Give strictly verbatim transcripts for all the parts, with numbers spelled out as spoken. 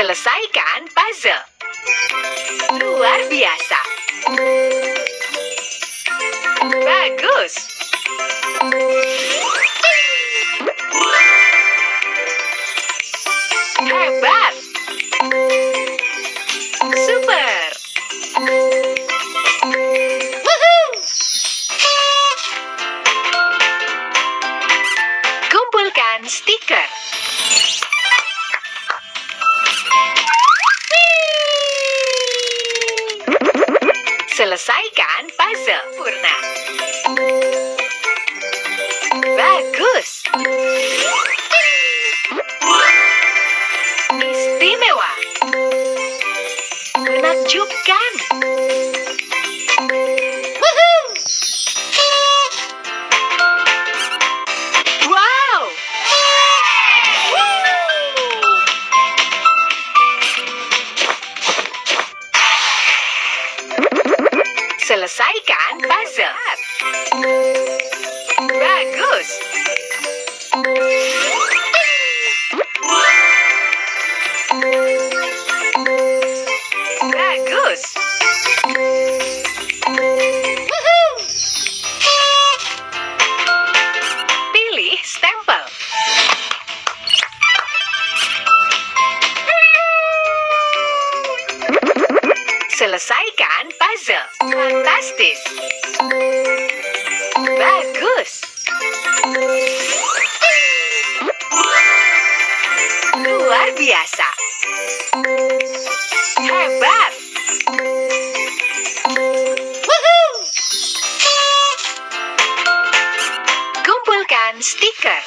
Selesaikan puzzle. Luar biasa. Bagus. Hebat. Super. Woohoo! Kumpulkan stiker. Selesaikan puzzle purna. Bagus. Istimewa. Menakjubkan. Woohoo! Wow! Woo! Selesaikan puzzle. Bagus. Bagus. Woohoo! Pilih stempel. Selesaikan puzzle. Fantastis. Bagus. Luar biasa. Hebat. Woohoo! Kumpulkan stiker.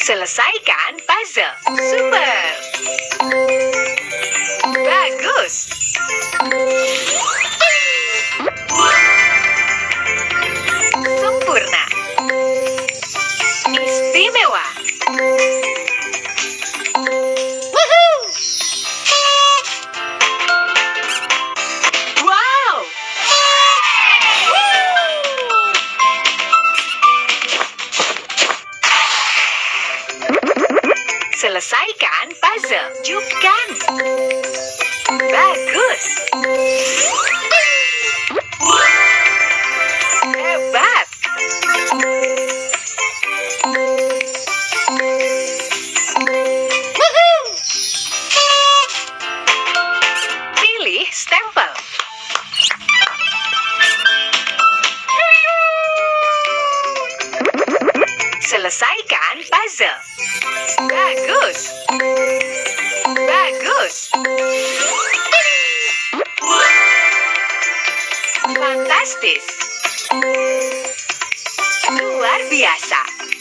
Selesaikan puzzle. Super. Bagus. Sempurna. Istimewa. Woohoo! Wow! Woo! Selesaikan puzzle. Jubkan. Bagus. Hebat. Woohoo! Pilih stempel. Selesaikan puzzle. Bagus. Bagus. Fantastis. Luar biasa.